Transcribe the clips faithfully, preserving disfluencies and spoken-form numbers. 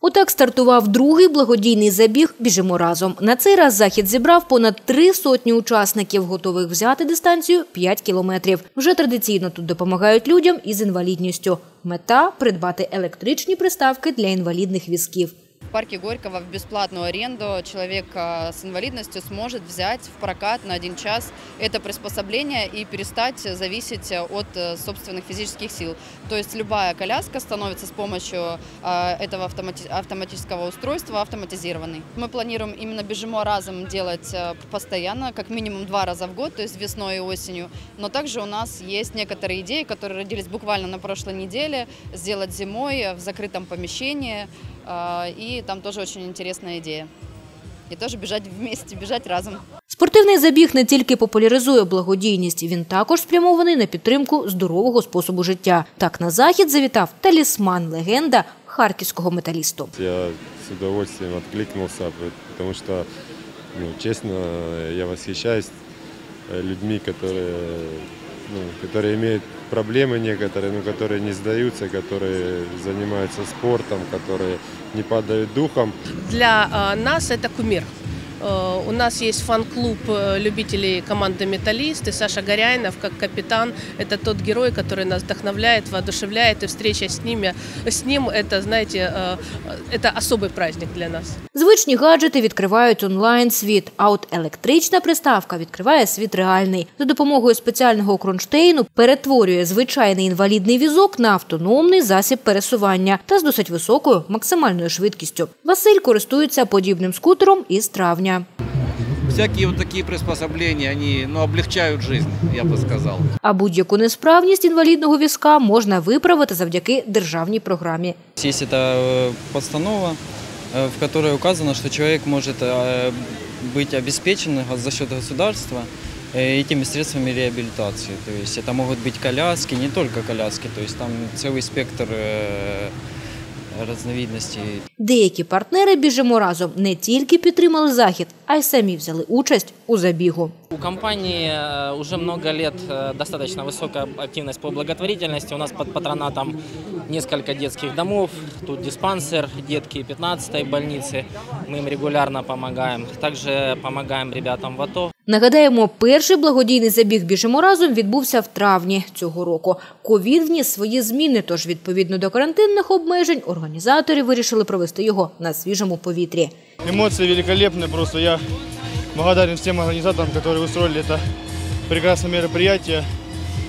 Отак стартував другий благодійний забіг «Біжимо разом». На цей раз захід зібрав понад три сотні учасників, готових взяти дистанцію п'ять кілометрів. Вже традиційно тут допомагають людям із інвалідністю. Мета – придбати електричні приставки для інвалідних візків. В парке Горького в бесплатную аренду человек с инвалидностью сможет взять в прокат на один час это приспособление и перестать зависеть от собственных физических сил. То есть любая коляска становится с помощью этого автоматического устройства автоматизированной. Мы планируем именно «Біжимо разом» делать постоянно, как минимум два раза в год, то есть весной и осенью. Но также у нас есть некоторые идеи, которые родились буквально на прошлой неделе, сделать зимой в закрытом помещении. І там теж дуже цікава ідея. І теж біжати вместе, біжати разом. Спортивний забіг не тільки популяризує благодійність, він також спрямований на підтримку здорового способу життя. Так на захід завітав талісман, легенда харківського металісту. Я з удовольствием відкликнувся, тому що, ну, чесно, я восхищаюсь людьми, які, ну, які мають проблемы некоторые, ну, которые не сдаются, которые занимаются спортом, которые не падают духом. Для нас это кумир. У нас есть фан-клуб любителей команды «Металист», и Саша Гаряйнов, как капитан, это тот герой, который нас вдохновляет, воодушевляет, и встреча с ними, с ним, это, знаете, это особый праздник для нас. Звичні гаджети відкривають онлайн-світ, а от електрична приставка відкриває світ реальний. За допомогою спеціального кронштейну перетворює звичайний інвалідний візок на автономний засіб пересування та з досить високою максимальною швидкістю. Василь користується подібним скутером із травня. Всякі ось такі приспособлення, вони, ну, облегчають життя, я б сказав. А будь-яку несправність інвалідного візка можна виправити завдяки державній програмі. Є ця постанова, в якій вказано, що чоловік може бути забезпечений за счет держави і тими средствами реабілітації. Тобто це можуть бути коляски, не тільки коляски, тобто там цілий спектр різновидностей. Деякі партнери «Біжимо разом» не тільки підтримали захід, а й самі взяли участь у забігу. У компанії вже багато років достатньо висока активність по благотворительності. У нас під патронатом кілька дитячих домів, тут диспансер, дітки п'ятнадцятої лікарні. Ми їм регулярно допомагаємо. Також допомагаємо хлопцям в АТО. Нагадаємо, перший благодійний забіг «Біжимо разом» відбувся в травні цього року. Ковід вніс свої зміни, тож відповідно до карантинних обмежень організатори вирішили провести його на свіжому повітрі. Емоції великолепні, просто я благодарен всім організаторам, які устроїли це прекрасне мероприятие,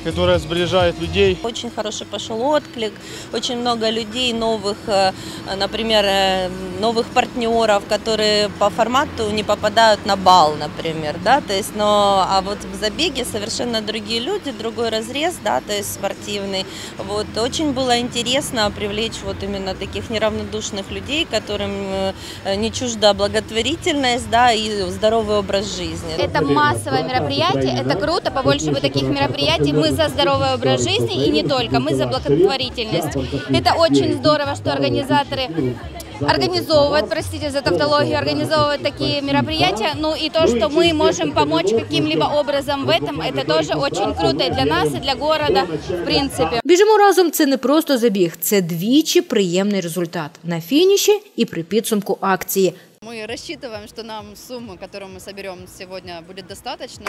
которая сближает людей. Очень хороший пошел отклик, очень много людей новых, например, новых партнеров, которые по формату не попадают на бал, например, да, то есть, но, а вот в забеге совершенно другие люди, другой разрез, да, то есть спортивный. Вот, очень было интересно привлечь вот именно таких неравнодушных людей, которым не чужда благотворительность, да, и здоровый образ жизни. Это массовое мероприятие, это круто, побольше бы таких мероприятий. Мы за здоровый образ жизни и не только, мы за благотворительность. Это очень здорово, что организаторы организовывают, простите за тавтологию, организовывают такие мероприятия. Ну и то, что мы можем помочь каким-либо образом в этом, это тоже очень круто и для нас, и для города, в принципе. «Біжимо разом» – це не просто забіг, це двічі приємний результат на фініші і при підсумку акції. Мы рассчитываем, что нам сумма, которую мы соберем сегодня, будет достаточно.